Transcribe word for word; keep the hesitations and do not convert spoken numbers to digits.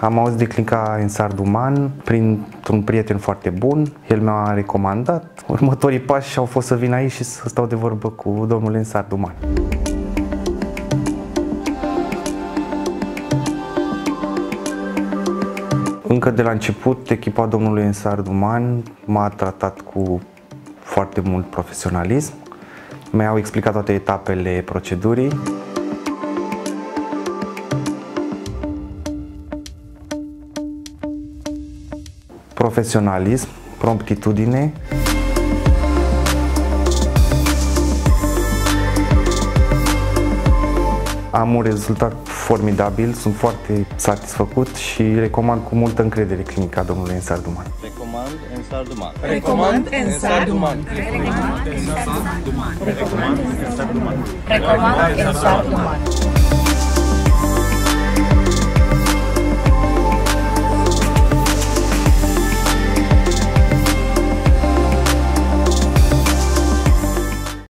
Am auzit de clinica Ensar Duman printr-un prieten foarte bun. El mi-a recomandat. Următorii pași au fost să vin aici și să stau de vorbă cu domnul Ensar Duman. Încă de la început, echipa domnului Ensar Duman m-a tratat cu foarte mult profesionalism. Mi-au explicat toate etapele procedurii. Profesionalism, promptitudine. Am un rezultat formidabil, sunt foarte satisfăcut și recomand cu multă încredere clinica domnului Ensar Duman. Recomand Ensar Duman. Recomand Ensar Duman. Recomand Ensar Duman. Recomand Ensar Duman.